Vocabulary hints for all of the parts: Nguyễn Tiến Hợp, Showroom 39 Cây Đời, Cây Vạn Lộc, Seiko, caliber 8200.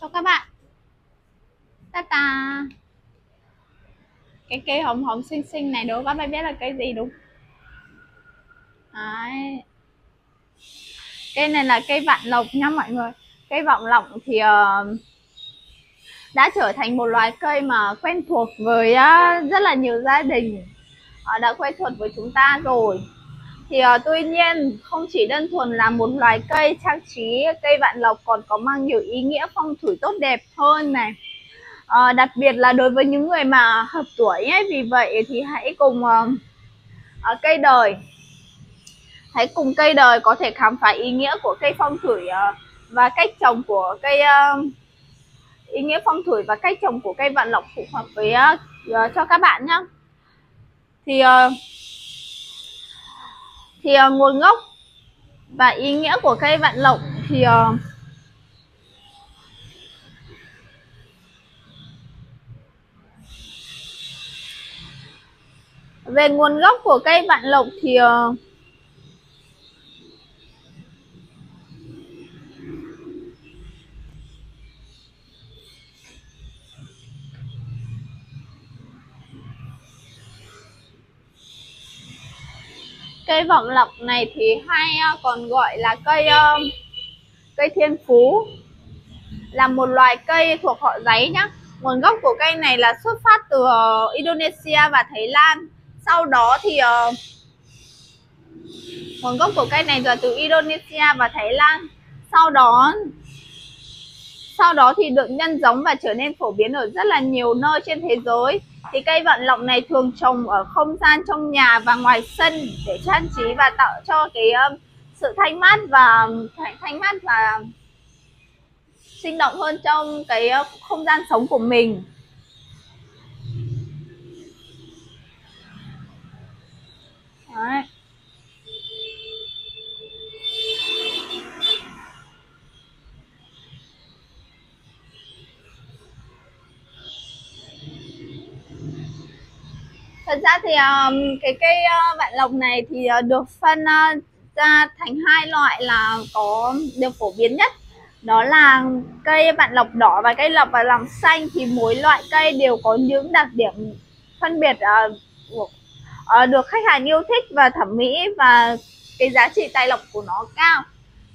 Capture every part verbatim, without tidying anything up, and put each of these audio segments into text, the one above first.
cho các bạn. Ta-ta. Cái cây hồng hồng xinh xinh này đố các bạn biết là cây gì đúng? Đấy. Cây này là cây vạn lộc nha mọi người. Cây vạn lộc thì uh, đã trở thành một loài cây mà quen thuộc với uh, rất là nhiều gia đình, uh, đã quen thuộc với chúng ta rồi. Thì uh, tuy nhiên không chỉ đơn thuần là một loài cây trang trí, cây vạn lộc còn có mang nhiều ý nghĩa phong thủy tốt đẹp hơn này. Uh, đặc biệt là đối với những người mà hợp tuổi ấy, vì vậy thì hãy cùng uh, uh, cây đời hãy cùng cây đời có thể khám phá ý nghĩa của cây phong thủy uh, và cách trồng của cây uh, ý nghĩa phong thủy và cách trồng của cây vạn lộc phù hợp với uh, uh, cho các bạn nhé. Thì uh, thì uh, nguồn gốc và ý nghĩa của cây vạn lộc thì uh, về nguồn gốc của cây vạn lộc thì uh, cây vạn lộc này thì hay uh, còn gọi là cây uh, cây thiên phú, là một loài cây thuộc họ giấy nhá. Nguồn gốc của cây này là xuất phát từ uh, Indonesia và Thái Lan. Sau đó thì uh, nguồn gốc của cây này là từ Indonesia và Thái Lan. Sau đó sau đó thì được nhân giống và trở nên phổ biến ở rất là nhiều nơi trên thế giới. Thì cây vạn lộc này thường trồng ở không gian trong nhà và ngoài sân để trang trí và tạo cho cái uh, sự thanh mát và thanh mát và sinh động hơn trong cái uh, không gian sống của mình. Đấy. Thật ra thì um, cái cây uh, vạn lộc này thì uh, được phân uh, ra thành hai loại là có được phổ biến nhất, đó là cây vạn lộc đỏ và cây lộc và lòng xanh. Thì mỗi loại cây đều có những đặc điểm phân biệt uh, được khách hàng yêu thích và thẩm mỹ, và cái giá trị tài lộc của nó cao.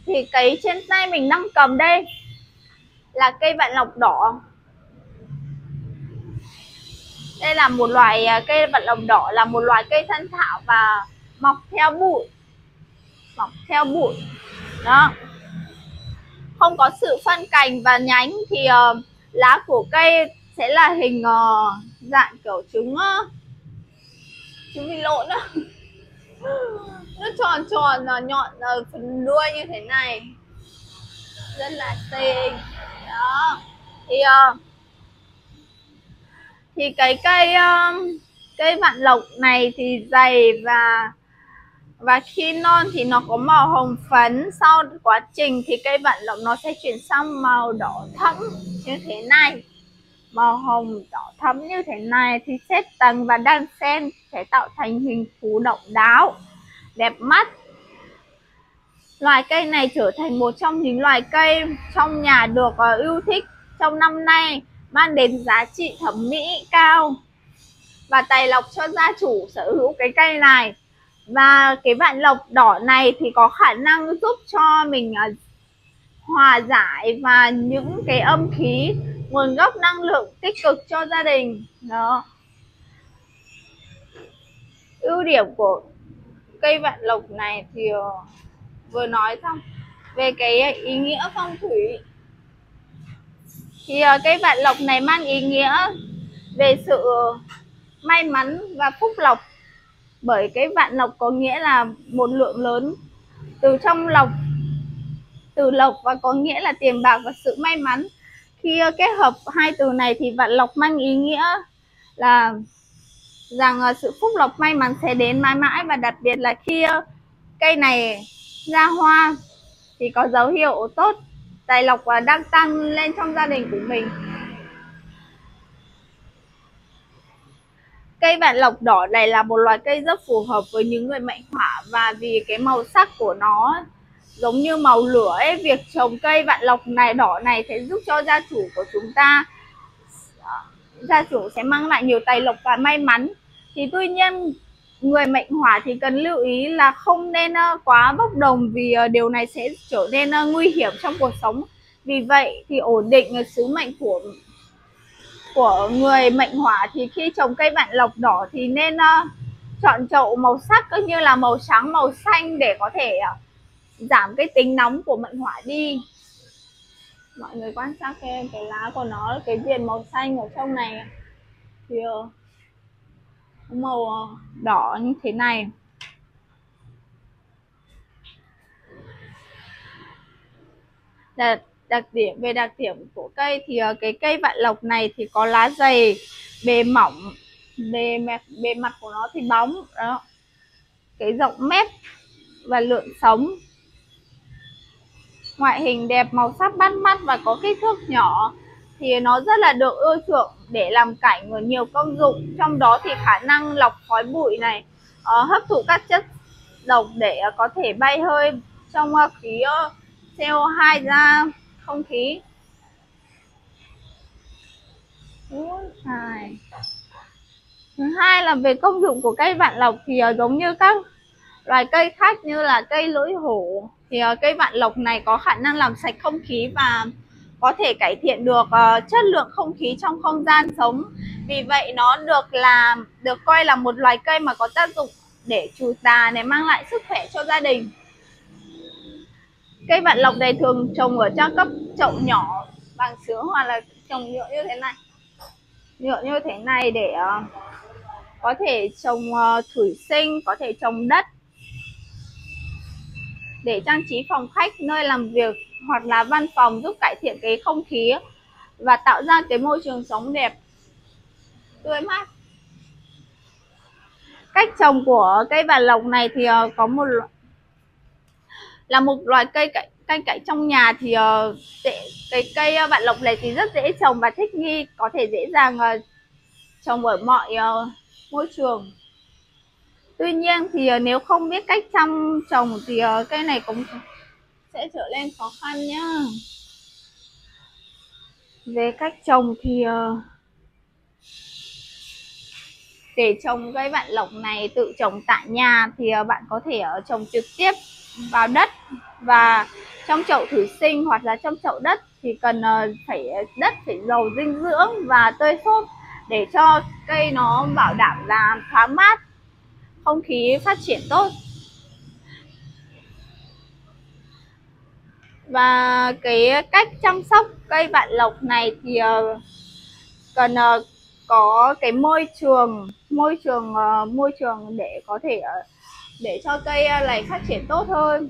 Thì cái trên tay mình đang cầm đây là cây vạn lộc đỏ. Đây là một loài cây vạn lộc đỏ, là một loài cây thân thảo và mọc theo bụi. Mọc theo bụi đó, không có sự phân cành và nhánh. Thì uh, lá của cây sẽ là hình uh, dạng kiểu trứng uh, chúng mình lộn đó. Nó tròn tròn là nhọn là phần đuôi như thế này, rất là xinh đó. Thì uh, thì cái cây uh, cây vạn lộc này thì dày và và khi non thì nó có màu hồng phấn. Sau quá trình thì cây vạn lộc nó sẽ chuyển sang màu đỏ thẫm như thế này. Màu hồng đỏ thẫm như thế này thì xếp tầng và đan xen sẽ tạo thành hình thú độc đáo, đẹp mắt. Loài cây này trở thành một trong những loài cây trong nhà được yêu thích trong năm nay, mang đến giá trị thẩm mỹ cao và tài lộc cho gia chủ sở hữu cái cây này. Và cái vạn lộc đỏ này thì có khả năng giúp cho mình hòa giải và những cái âm khí, nguồn gốc năng lượng tích cực cho gia đình đó. Ưu điểm của cây vạn lộc này thì vừa nói xong về cái ý nghĩa phong thủy. Thì cây vạn lộc này mang ý nghĩa về sự may mắn và phúc lộc, bởi cái vạn lộc có nghĩa là một lượng lớn từ trong lộc, từ lộc, và có nghĩa là tiền bạc và sự may mắn. Khi kết hợp hai từ này thì vạn lộc mang ý nghĩa là rằng sự phúc lộc may mắn sẽ đến mãi mãi, và đặc biệt là khi cây này ra hoa thì có dấu hiệu tốt, tài lộc đang tăng lên trong gia đình của mình. Cây vạn lộc đỏ này là một loài cây rất phù hợp với những người mệnh hỏa, và vì cái màu sắc của nó giống như màu lửa ấy. Việc trồng cây vạn lộc này đỏ này sẽ giúp cho gia chủ của chúng ta, gia chủ sẽ mang lại nhiều tài lộc và may mắn. Thì tuy nhiên người mệnh hỏa thì cần lưu ý là không nên quá bốc đồng, vì điều này sẽ trở nên nguy hiểm trong cuộc sống. Vì vậy thì ổn định sứ mệnh của của người mệnh hỏa thì khi trồng cây vạn lộc đỏ thì nên chọn chậu màu sắc cũng như là màu trắng, màu xanh để có thể giảm cái tính nóng của mệnh hỏa đi. Mọi người quan sát cái, cái lá của nó, cái viền màu xanh ở trong này thì màu đỏ như thế này. Đặc, đặc điểm về đặc điểm của cây thì cái cây vạn lộc này thì có lá dày, bề mỏng, bề mặt bề mặt của nó thì bóng đó, cái rộng mép và lượn sống, ngoại hình đẹp, màu sắc bắt mắt và có kích thước nhỏ. Thì nó rất là được ưa chuộng để làm cảnh ở nhiều công dụng, trong đó thì khả năng lọc khói bụi này, hấp thụ các chất độc để có thể bay hơi trong khí xê o hai ra không khí. Thứ hai là về công dụng của cây vạn lộc thì giống như các loài cây khác như là cây lưỡi hổ thì cây vạn lộc này có khả năng làm sạch không khí và có thể cải thiện được uh, chất lượng không khí trong không gian sống. Vì vậy nó được làm được coi là một loài cây mà có tác dụng để trừ tà, để mang lại sức khỏe cho gia đình. Cây vạn lộc này thường trồng ở trong các chậu nhỏ bằng sứa hoặc là trồng nhựa như thế này, nhựa như thế này để uh, có thể trồng uh, thủy sinh, có thể trồng đất để trang trí phòng khách, nơi làm việc hoặc là văn phòng, giúp cải thiện cái không khí và tạo ra cái môi trường sống đẹp, tươi mát. Cách trồng của cây vạn lộc này thì có một là một loài cây cạnh cây cạnh trong nhà thì cái cây vạn lộc này thì rất dễ trồng và thích nghi, có thể dễ dàng trồng ở mọi môi trường. Tuy nhiên thì nếu không biết cách chăm trồng thì cây này cũng sẽ trở nên khó khăn nhá. Về cách trồng thì để trồng cây vạn lộc này, tự trồng tại nhà thì bạn có thể trồng trực tiếp vào đất và trong chậu thủy sinh hoặc là trong chậu đất. Thì cần phải đất phải giàu dinh dưỡng và tơi xốp để cho cây nó bảo đảm là thoáng mát, không khí phát triển tốt. Và cái cách chăm sóc cây vạn lộc này thì cần có cái môi trường môi trường môi trường để có thể để cho cây này phát triển tốt hơn,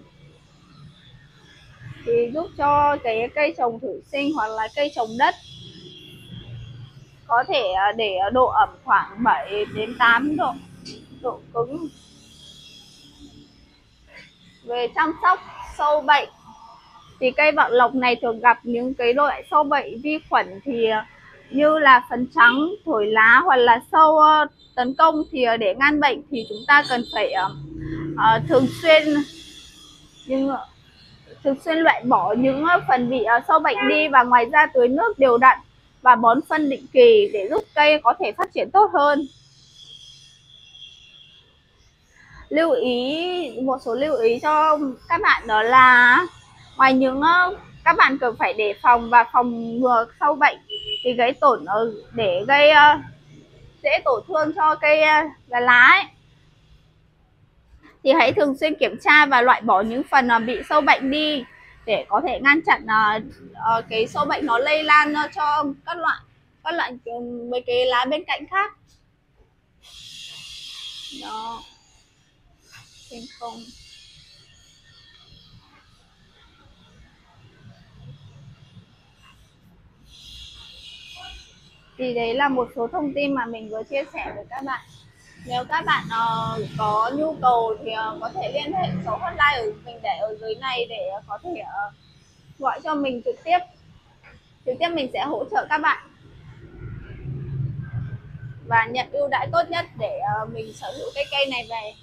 thì giúp cho cái cây trồng thủy sinh hoặc là cây trồng đất có thể để độ ẩm khoảng bảy đến tám độ độ cứng. Về chăm sóc sâu bệnh thì cây vạn lộc này thường gặp những cái loại sâu bệnh vi khuẩn thì như là phấn trắng, thổi lá hoặc là sâu tấn công. Thì để ngăn bệnh thì chúng ta cần phải uh, thường xuyên nhưng thường xuyên loại bỏ những phần bị uh, sâu bệnh đi, và ngoài ra tưới nước đều đặn và bón phân định kỳ để giúp cây có thể phát triển tốt hơn. Lưu ý một số lưu ý cho các bạn đó là ngoài những các bạn cần phải đề phòng và phòng ngừa sâu bệnh thì gây tổn để gây dễ tổn thương cho cây và lá ấy. Thì hãy thường xuyên kiểm tra và loại bỏ những phần bị sâu bệnh đi để có thể ngăn chặn cái sâu bệnh nó lây lan cho các loại các loại mấy cái lá bên cạnh khác. Đó. Trên không. Thì đấy là một số thông tin mà mình vừa chia sẻ với các bạn. Nếu các bạn uh, có nhu cầu thì uh, có thể liên hệ số hotline ở mình để ở dưới này để uh, có thể uh, gọi cho mình trực tiếp. Trực tiếp mình sẽ hỗ trợ các bạn và nhận ưu đãi tốt nhất để uh, mình sở hữu cái cây này về.